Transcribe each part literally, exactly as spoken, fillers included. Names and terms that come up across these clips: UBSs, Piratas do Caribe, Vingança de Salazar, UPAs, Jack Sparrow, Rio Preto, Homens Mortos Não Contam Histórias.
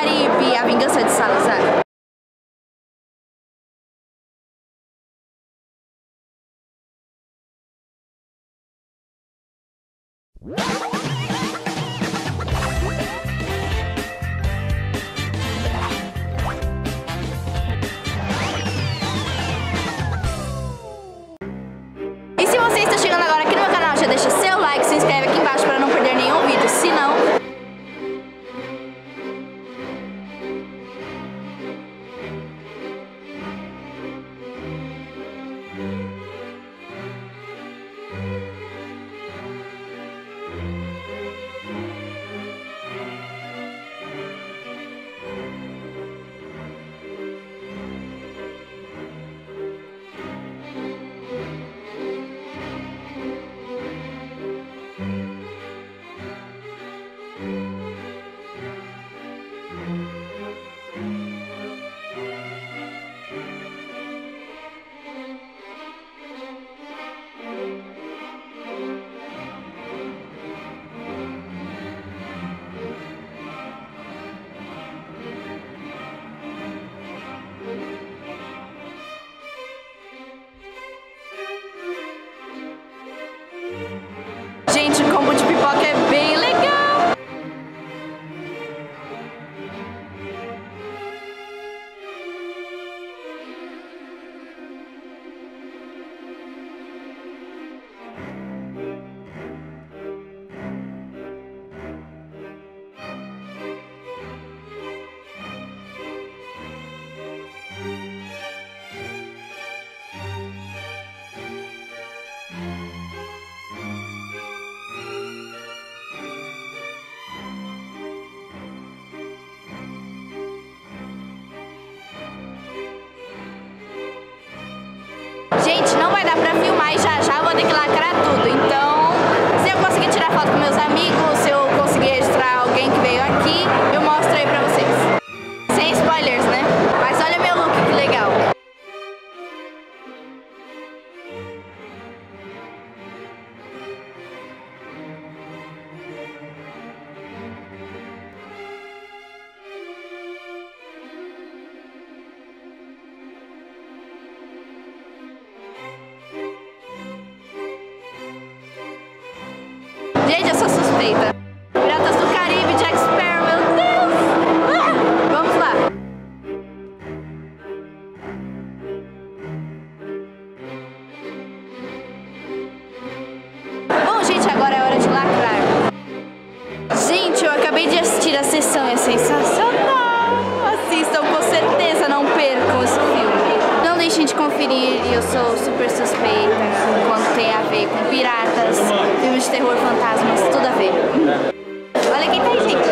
Caribe, A Vingança de Salazar. E se você está chegando agora aqui no meu canal, já deixa seu like, se inscreve aqui embaixo para não perder nenhum vídeo, se não... Gente, o combo de pipoca é bem legal! Gente, não vai dar pra filmar e já já vou ter que lacrar tudo, então se eu conseguir tirar foto com meus amigos, se eu conseguir registrar alguém que veio aqui, eu mostro aí pra vocês. Sem spoilers, né? Mas olha meu look, que legal! Gente, eu sou suspeita. Piratas do Caribe, Jack Sparrow, meu Deus! Ah, vamos lá! Bom, gente, agora é hora de lacrar. Gente, eu acabei de assistir a sessão e é sensacional! Assistam, com certeza não percam esse filme. Não deixem de conferir, eu sou super suspeita quando tem a ver com piratas, filmes de terror, fantasmas, tudo a ver. Olha quem tá aí, gente.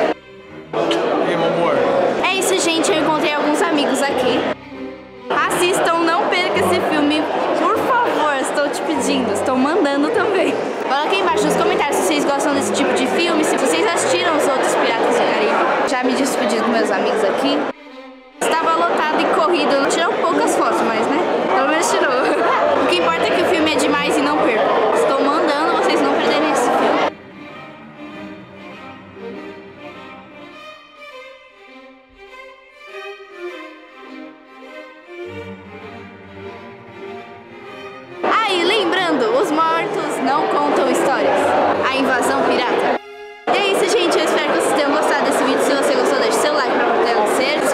É isso, gente, eu encontrei alguns amigos aqui. Assistam, não perca esse filme, por favor, estou te pedindo, estou mandando também. Fala aqui embaixo nos comentários se vocês gostam desse tipo de filme, se vocês assistiram os outros Piratas do Caribe. Já me despedi dos meus amigos aqui. Estava lotado e corrido, tirou poucas fotos, mas né, pelo menos tirou. O que importa é que o filme é demais e não percam. Estou mandando vocês não perderem esse filme. Ah, e lembrando, os mortos não contam histórias. A invasão pirata. E é isso, gente. Eu espero que vocês tenham gostado desse vídeo. Se você gostou, deixe seu like para fortalecer.